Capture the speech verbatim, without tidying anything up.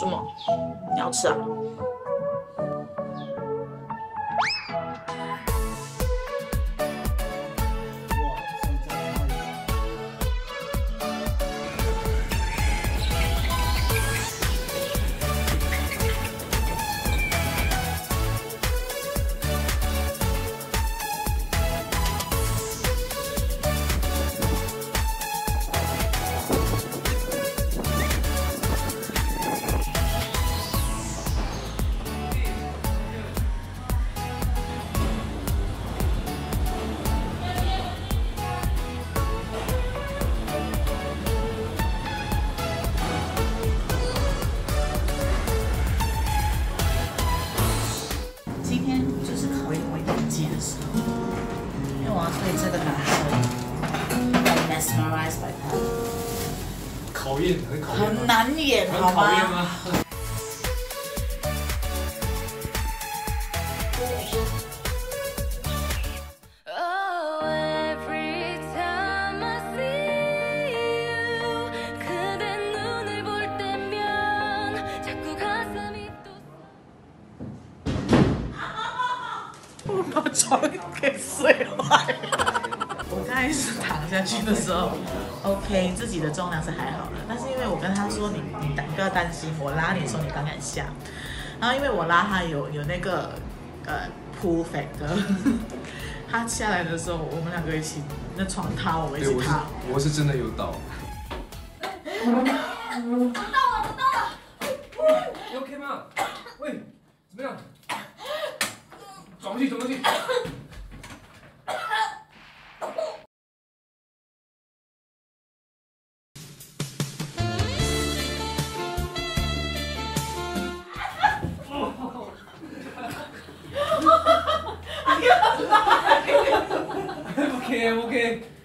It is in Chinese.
怎么？你要吃啊？很难演，好吗？我把床给睡坏了。我刚开始躺下去的时候。 OK， 自己的重量是还好了，但是因为我跟他说你你不要担心，我拉你的时候你敢敢下，然后因为我拉他有有那个呃 pull factor， 他下来的时候我们两个一起那床塌，我们一起塌。我是真的有倒。我倒了，我倒了。你 OK 吗？喂，怎么样？转过去，转过去。 Okay, okay.